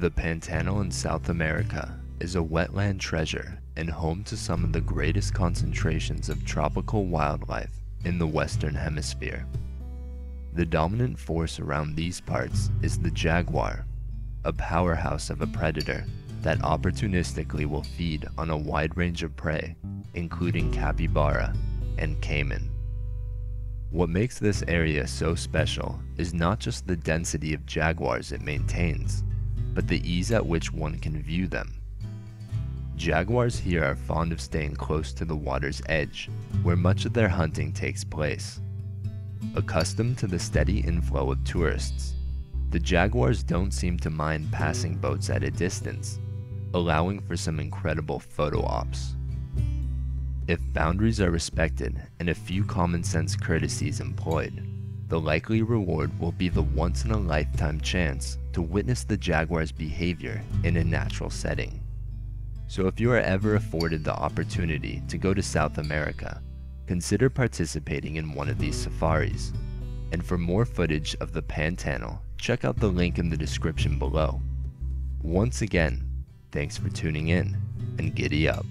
The Pantano in South America is a wetland treasure and home to some of the greatest concentrations of tropical wildlife in the Western Hemisphere. The dominant force around these parts is the jaguar, a powerhouse of a predator that opportunistically will feed on a wide range of prey, including capybara and caiman. What makes this area so special is not just the density of jaguars it maintains, but the ease at which one can view them. Jaguars here are fond of staying close to the water's edge, where much of their hunting takes place. Accustomed to the steady inflow of tourists, the jaguars don't seem to mind passing boats at a distance, allowing for some incredible photo ops. If boundaries are respected and a few common sense courtesies employed, the likely reward will be the once-in-a-lifetime chance to witness the jaguar's behavior in a natural setting. So if you are ever afforded the opportunity to go to South America, consider participating in one of these safaris. And for more footage of the Pantano, check out the link in the description below. Once again, thanks for tuning in, and giddy up.